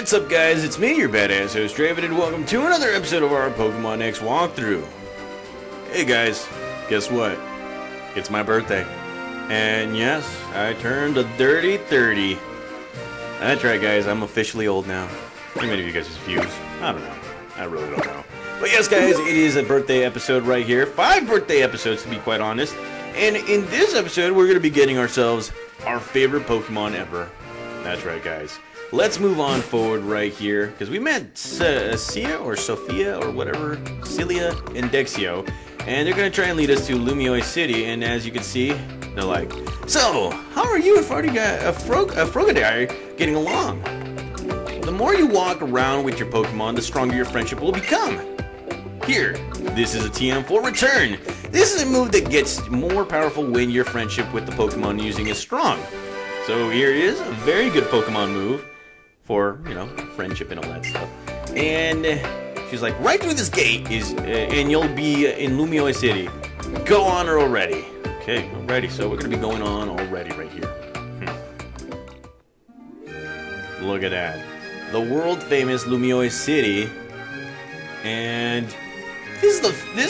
What's up, guys? It's me, your badass host, Trevor, and welcome to another episode of our Pokemon X walkthrough. Hey, guys, guess what? It's my birthday. And yes, I turned a dirty 30. That's right, guys, I'm officially old now. Too many of you guys is confused. I don't know. I really don't know. But yes, guys, it is a birthday episode right here. 5 birthday episodes, to be quite honest. And in this episode, we're going to be getting ourselves our favorite Pokemon ever. That's right, guys. Let's move on forward right here, because we met Sia or Sophia or whatever, Celia and Dexio, and they're going to try and lead us to Lumiose City, and as you can see, they're like, so, how are you and Frogadier getting along? The more you walk around with your Pokemon, the stronger your friendship will become. Here, this is a TM4 return. This is a move that gets more powerful when your friendship with the Pokemon using is strong. So here is a very good Pokemon move. For, you know, friendship and all that stuff. And she's like, right through this gate is, and you'll be in Lumiose City. Go on her already. Okay, alrighty, so we're gonna be going on already right here. Look at that. The world famous Lumiose City. And this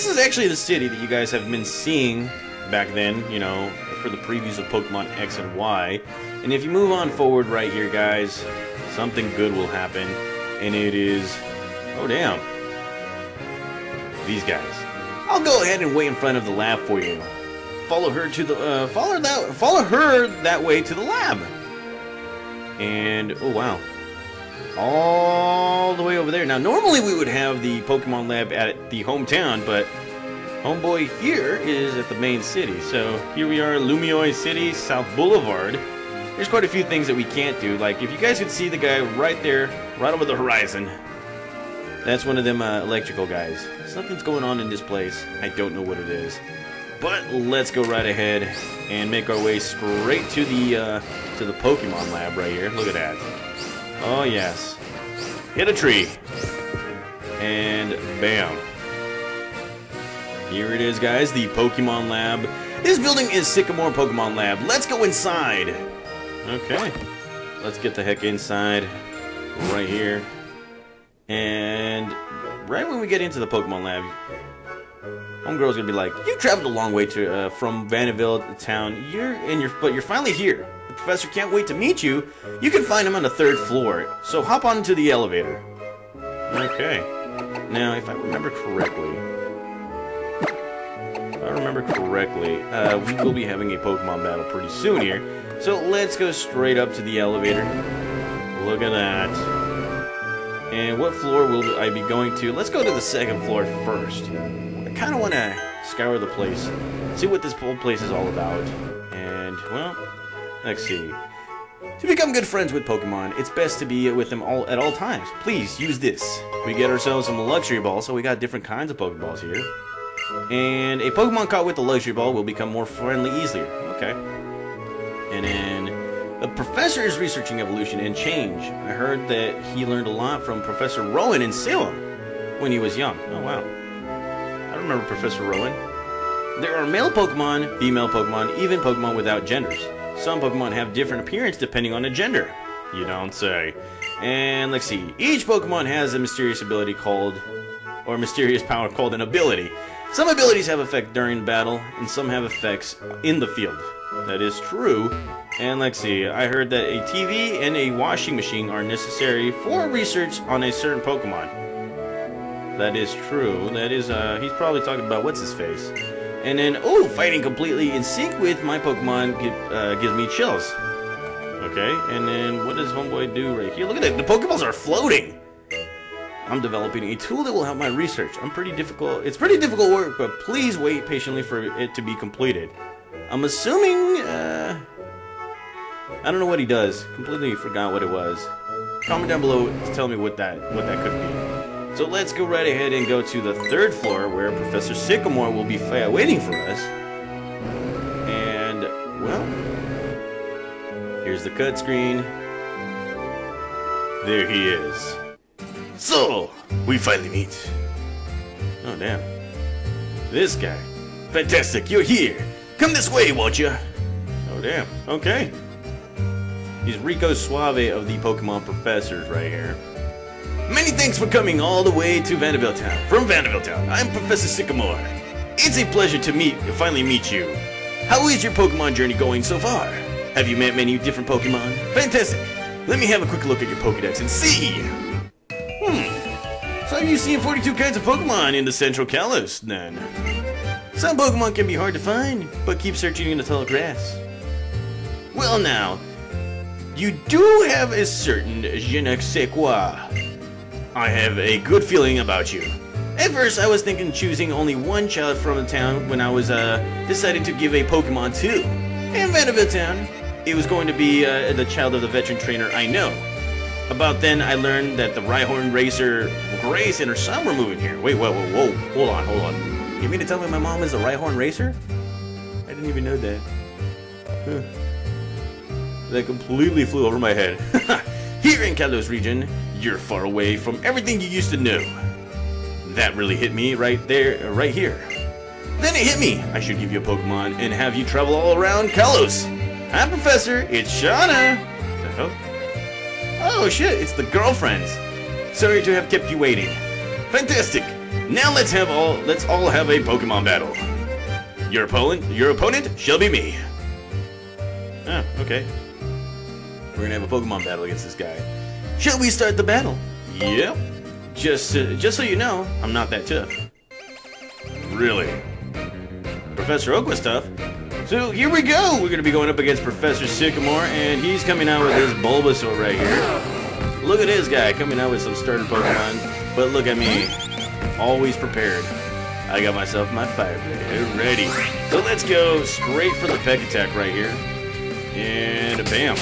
is actually the city that you guys have been seeing back then, you know, for the previews of Pokemon X and Y. And if you move on forward right here, guys, something good will happen, and it is, oh damn, these guys. I'll go ahead and wait in front of the lab for you. Follow her to the follow her that way to the lab. And oh wow, all the way over there. Now normally we would have the Pokemon lab at the hometown, but homeboy here is at the main city. So here we are, Lumiose City, South Boulevard. There's quite a few things that we can't do, like if you guys could see the guy right there, right over the horizon, that's one of them electrical guys. Something's going on in this place, I don't know what it is. But let's go right ahead and make our way straight to the Pokemon lab right here. Look at that. Oh yes. Hit a tree. And bam. Here it is, guys, the Pokemon lab. This building is Sycamore Pokemon Lab. Let's go inside. Okay, let's get the heck inside right here, and right when we get into the Pokemon lab, homegirl's gonna be like, you traveled a long way to from Vaniville to town, but you're finally here. The professor can't wait to meet you. You can find him on the 3rd floor, so hop on to the elevator. Okay, now if I remember correctly, we will be having a Pokemon battle pretty soon here. So let's go straight up to the elevator. Look at that. And what floor will I be going to? Let's go to the 2nd floor first. I kind of want to scour the place, see what this whole place is all about. And, well, let's see. To become good friends with Pokemon, it's best to be with them all at all times. Please use this. We get ourselves some luxury balls, so we got different kinds of Pokeballs here. And a Pokemon caught with the luxury ball will become more friendly easier. Okay. And then, the professor is researching evolution and change. I heard that he learned a lot from Professor Rowan in Salem when he was young. Oh, wow. I remember Professor Rowan. There are male Pokemon, female Pokemon, even Pokemon without genders. Some Pokemon have different appearance depending on the gender. You don't say. And let's see. Each Pokemon has a mysterious ability called, or mysterious power called an ability. Some abilities have effect during battle, and some have effects in the field. That is true. And let's see, I heard that a TV and a washing machine are necessary for research on a certain Pokemon. That is true. That is, he's probably talking about what's his face. And then, oh, fighting completely in sync with my Pokemon gives me chills. Okay, and then what does homeboy do right here? Look at it, the Pokeballs are floating. I'm developing a tool that will help my research. It's pretty difficult work, but please wait patiently for it to be completed. I'm assuming, I don't know what he does. Completely forgot what it was. Comment down below to tell me what that could be. So let's go right ahead and go to the 3rd floor where Professor Sycamore will be waiting for us. And, well, here's the cut screen. There he is. So, we finally meet. Oh, damn. This guy. Fantastic, you're here. Come this way, won't you? Oh, damn. Okay. He's Rico Suave of the Pokemon Professors right here. Many thanks for coming all the way to Vaniville Town. From Vaniville Town, I'm Professor Sycamore. It's a pleasure to finally meet you. How is your Pokemon journey going so far? Have you met many different Pokemon? Fantastic! Let me have a quick look at your Pokedex and see! So have you seen 42 kinds of Pokemon in the central Kalos, then? Some Pokemon can be hard to find, but keep searching in the tall grass. Well now, you do have a certain je ne sais quoi. I have a good feeling about you. At first, I was thinking choosing only one child from the town when I was deciding to give a Pokemon to. In Vaniville Town, it was going to be the child of the veteran trainer I know. About then, I learned that the Rhyhorn racer Grace and her son were moving here. Wait, whoa, whoa, whoa, hold on. You mean to tell me my mom is a Rhyhorn racer? I didn't even know that. Huh. That completely flew over my head. Here in Kalos region, you're far away from everything you used to know. That really hit me right there, right here. Then it hit me. I should give you a Pokemon and have you travel all around Kalos. Hi, Professor. It's Shauna. Hello. Oh shit, it's the girlfriends. Sorry to have kept you waiting. Fantastic. Now let's all have a Pokemon battle. Your opponent shall be me. Oh, okay. We're gonna have a Pokemon battle against this guy. Shall we start the battle? Yep. Just so you know, I'm not that tough. Really? Professor Oak was tough. So here we go! We're going to be going up against Professor Sycamore, and he's coming out with his Bulbasaur right here. Look at this guy, coming out with some starter Pokemon. But look at me, always prepared. I got myself my fire blade ready. So let's go straight for the peck attack right here. And bam.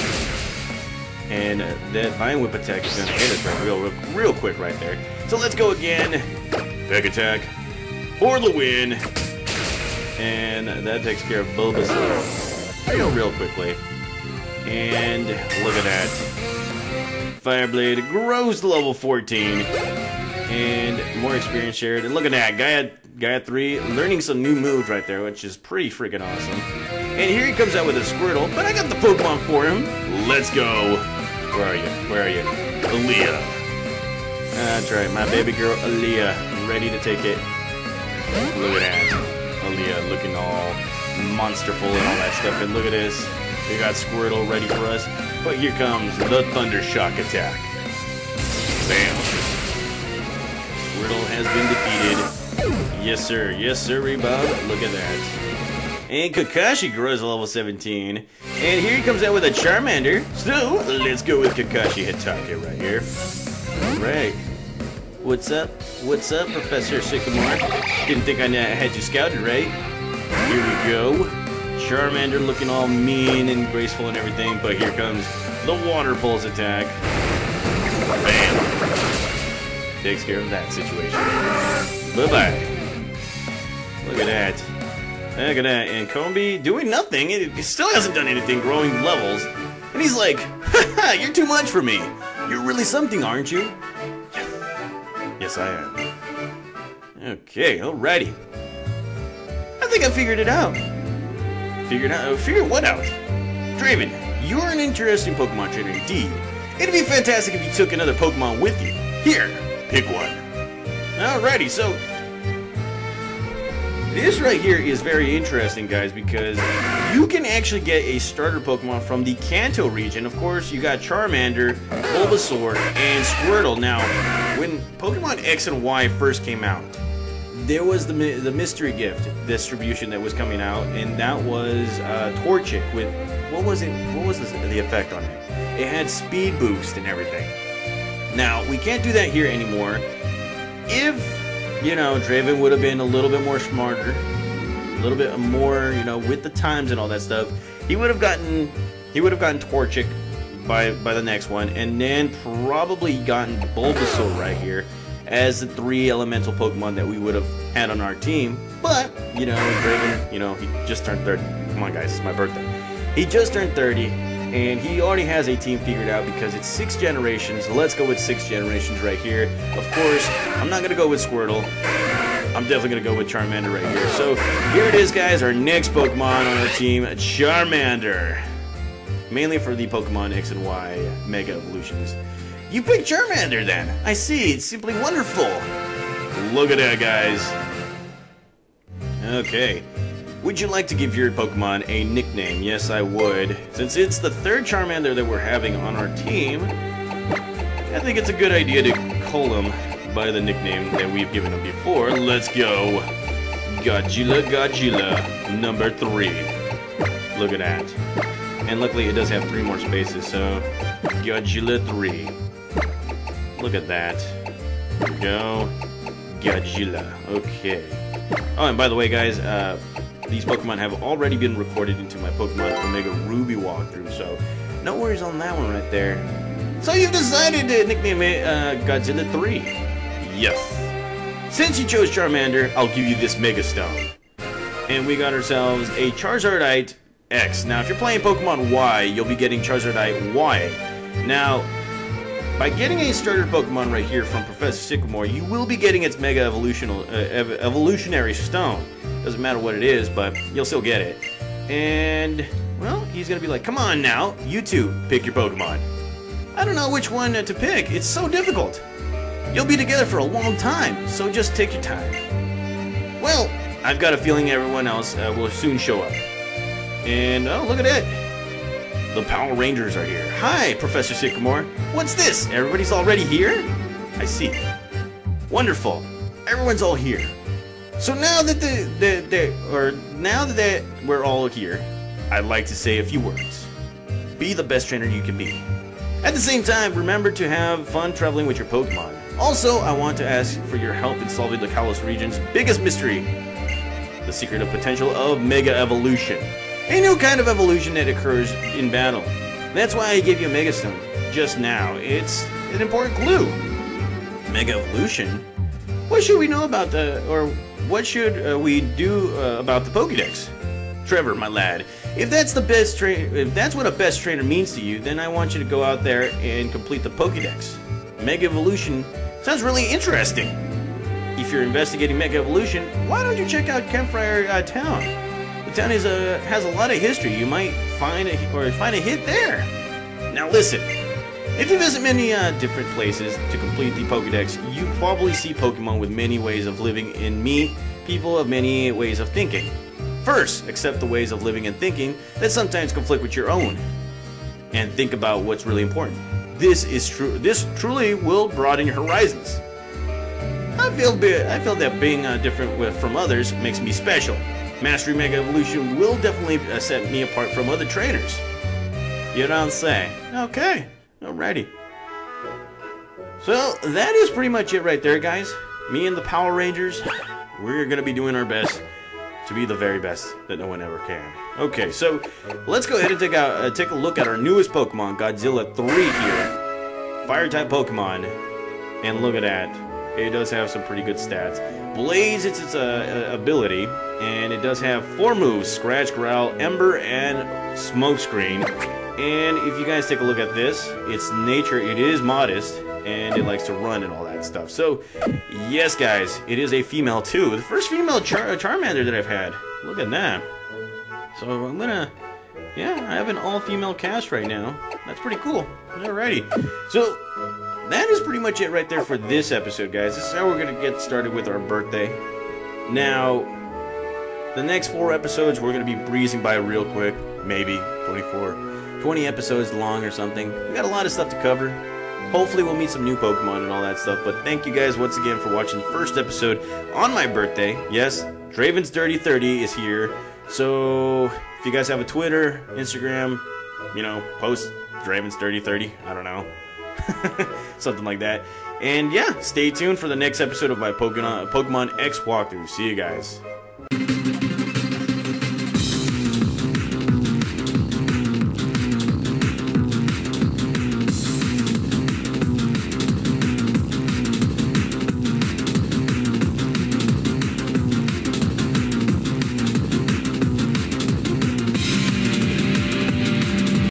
And that Vine Whip attack is going to hit us right real quick right there. So let's go again. Peck attack. For the win. And that takes care of Bulbasaur real quickly. And look at that. Fireblade grows to level 14. And more experience shared. And look at that. Guy at 3 learning some new moves right there, which is pretty freaking awesome. And here he comes out with a Squirtle, but I got the Pokemon for him. Let's go. Where are you? Where are you? Aaliyah. That's right. My baby girl, Aaliyah. Ready to take it. Look at that. Aaliyah looking all monsterful and all that stuff. And look at this. We got Squirtle ready for us. But here comes the Thunder Shock attack. Bam. Squirtle has been defeated. Yes, sir. Yes, sir, Rebob. Look at that. And Kakashi grows to level 17. And here he comes out with a Charmander. So, let's go with Kakashi Hitake right here. Alright. What's up? What's up, Professor Sycamore? Didn't think I had you scouted, right? Here we go. Charmander looking all mean and graceful and everything, but here comes the Water Pulse attack. Bam! Takes care of that situation. Bye-bye. Look at that. Look at that. And Combi doing nothing. He still hasn't done anything, growing levels. And he's like, ha-ha, you're too much for me. You're really something, aren't you? Yes, I am. Okay, alrighty. I think I figured it out. Figured out? Figured what out? Draven, you're an interesting Pokemon trainer indeed. It'd be fantastic if you took another Pokemon with you. Here, pick one. Alrighty, so this right here is very interesting, guys, because you can actually get a starter Pokemon from the Kanto region. Of course, you got Charmander, Bulbasaur, and Squirtle. Now, when Pokemon X and Y first came out, there was the mystery gift distribution that was coming out, and that was Torchic with, what was it? What was the effect on it? It had speed boost and everything. Now, we can't do that here anymore. If, you know, Draven would have been a little bit more smarter, a little bit more, you know, with the times and all that stuff, he would have gotten Torchic by the next one, and then probably gotten Bulbasaur right here as the 3 elemental Pokemon that we would have had on our team. But, you know, Draven, you know, he just turned 30. Come on, guys, it's my birthday. He just turned 30, and he already has a team figured out because it's 6 generations. Let's go with 6 generations right here. Of course, I'm not going to go with Squirtle. I'm definitely going to go with Charmander right here. So here it is, guys, our next Pokemon on our team, Charmander. mainly for the Pokemon X and Y Mega Evolutions. You picked Charmander then! I see, it's simply wonderful! Look at that, guys! Okay. Would you like to give your Pokemon a nickname? Yes, I would. Since it's the third Charmander that we're having on our team, I think it's a good idea to call him by the nickname that we've given him before. Let's go! Godzilla, Godzilla, number 3. Look at that. And luckily it does have 3 more spaces, so Godzilla 3. Look at that. There we go. Godzilla. Okay. Oh, and by the way, guys, these Pokemon have already been recorded into my Pokemon Omega Ruby walkthrough, so no worries on that one right there. So you've decided to nickname it Godzilla 3. Yes. Since you chose Charmander, I'll give you this Mega Stone. And we got ourselves a Charizardite X. Now, if you're playing Pokemon Y, you'll be getting Charizardite Y. Now, by getting a starter Pokemon right here from Professor Sycamore, you will be getting its Mega Evolutionary Stone. Doesn't matter what it is, but you'll still get it. And, well, he's going to be like, come on now, you two, pick your Pokemon. I don't know which one to pick, it's so difficult. You'll be together for a long time, so just take your time. Well, I've got a feeling everyone else will soon show up. And, oh, look at it. The Power Rangers are here. Hi, Professor Sycamore. What's this? Everybody's already here? I see. Wonderful. Everyone's all here. So now that we're all here, I'd like to say a few words. Be the best trainer you can be. At the same time, remember to have fun traveling with your Pokemon. Also, I want to ask for your help in solving the Kalos region's biggest mystery, the secret of potential of Mega Evolution. A new kind of evolution that occurs in battle. That's why I gave you a Mega Stone just now. It's an important clue. Mega Evolution? What should we know about the, or what should we do about the Pokedex? Trevor, my lad, if that's what a best trainer means to you, then I want you to go out there and complete the Pokedex. Mega Evolution sounds really interesting. If you're investigating Mega Evolution, why don't you check out Campfire Town? The town has a lot of history. You might find a hit there. Now listen, if you visit many different places to complete the Pokedex, you probably see Pokemon with many ways of living and meet people of many ways of thinking. First, accept the ways of living and thinking that sometimes conflict with your own, and think about what's really important. This truly will broaden your horizons. I feel that being different from others makes me special. Mastery Mega Evolution will definitely set me apart from other trainers. You don't say. Okay. Alrighty. So, that is pretty much it right there, guys. Me and the Power Rangers, we're going to be doing our best to be the very best that no one ever can. Okay, so let's go ahead and take a look at our newest Pokemon, Godzilla 3 here. Fire-type Pokemon. And look at that. It does have some pretty good stats. Blaze is its ability, and it does have 4 moves: Scratch, Growl, Ember, and Smokescreen. And if you guys take a look at this, its nature, it is modest, and it likes to run and all that stuff. So, yes, guys, it is a female too. The first female Charmander that I've had. Look at that. So I'm gonna, yeah, I have an all-female cast right now. That's pretty cool. Alrighty. So. That is pretty much it right there for this episode, guys. This is how we're going to get started with our birthday. Now, the next 4 episodes, we're going to be breezing by real quick. Maybe 20 episodes long or something. We've got a lot of stuff to cover. Hopefully, we'll meet some new Pokemon and all that stuff. But thank you guys once again for watching the first episode on my birthday. Yes, Draven's Dirty 30 is here. So, if you guys have a Twitter, Instagram, you know, post Draven's Dirty 30. I don't know. Something like that. And yeah, stay tuned for the next episode of my Pokemon X walkthrough. See you guys.